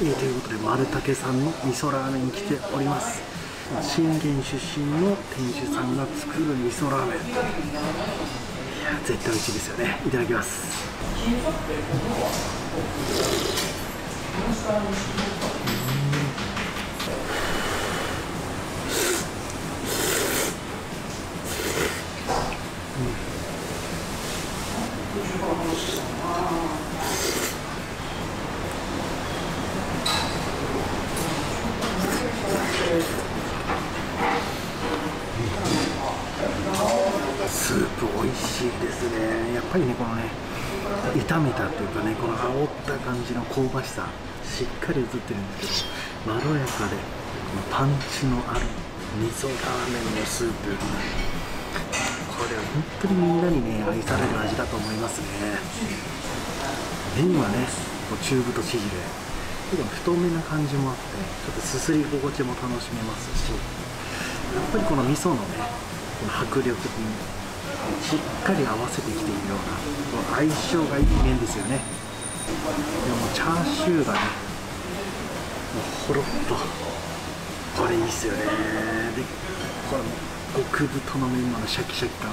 ということで丸武さんの味噌ラーメンに来ております。信玄出身の店主さんが作る味噌ラーメン、いや絶対美味しいですよね。いただきます。スープ美味しいですね。やっぱりね、このね炒めたというかね、この煽った感じの香ばしさしっかり映ってるんですけど、まろやかでパンチのある味噌ラーメンのスープ、これは本当にみんなにね愛される味だと思いますね。麺はね中太縮れ、太めな感じもあって、ちょっとすすり心地も楽しめますし、やっぱりこの味噌のねこの迫力にしっかり合わせてきているような、相性がいい麺ですよね。でもチャーシューがねほろっと、これいいっすよね。でこの極太のメンマのシャキシャキ感、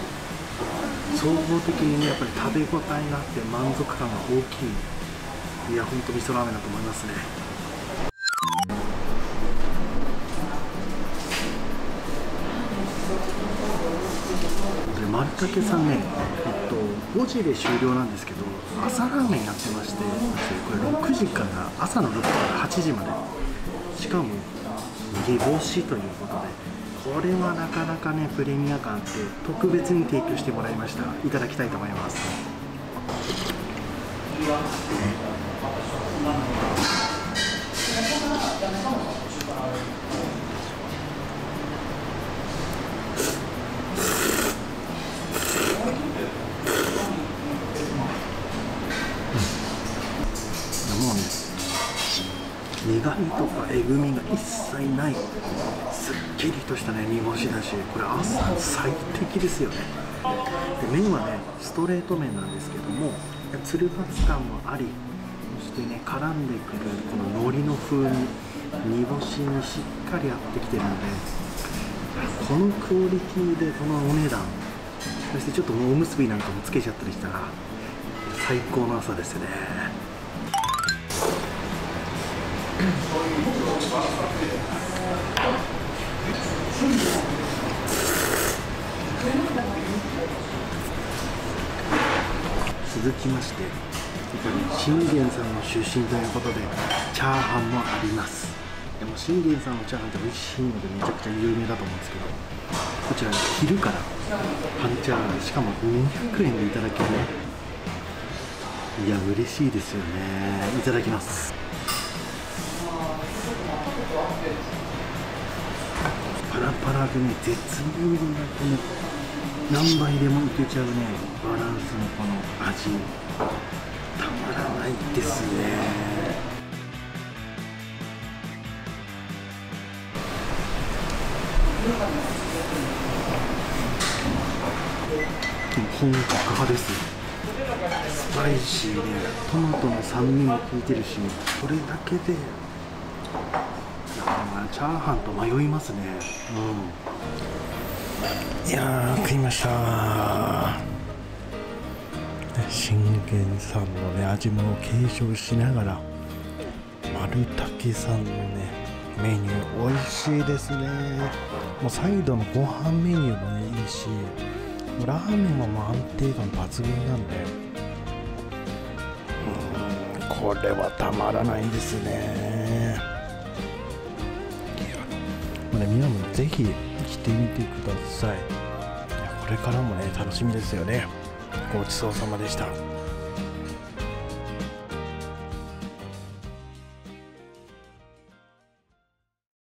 総合的にねやっぱり食べ応えがあって満足感が大きい、いやほんと味噌ラーメンだと思いますね。丸武さんね、5時で終了なんですけど、朝ラーメンやってまして、これ6時から朝の6時から8時まで、しかも煮干しということで、これはなかなかねプレミア感あって、特別に提供してもらいました。いただきたいと思います。苦みとかえぐみが一切ない、すっきりとしたね煮干しだし、これ朝最適ですよね。で麺はねストレート麺なんですけども、つる発感もあり、そしてね絡んでくるこの海苔の風味、煮干しにしっかり合ってきてるので、このクオリティでこのお値段、そしてちょっとおむすびなんかもつけちゃったりしたら最高の朝ですね。続きまして、信玄さんの出身ということでチャーハンもあります。でも信玄さんのチャーハンって美味しいのでめちゃくちゃ有名だと思うんですけど、こちら昼から半チャーハン、しかも200円でいただけるね、いや嬉しいですよね。いただきます。パラパラでね絶妙にこの何杯でもいけちゃうねバランスのこの味、たまらないですね。本格派です。スパイシーで、ね、トマトの酸味も効いてるし、これだけでチャーハンと迷いますね。いやー食いました。信玄さんのね味も継承しながら、丸武さんのねメニュー美味しいですね。もうサイドのご飯メニューもねいいし、ラーメンも安定感抜群なんで、これはたまらないですね。皆もぜひ来てみてください。これからもね楽しみですよね。ごちそうさまでした。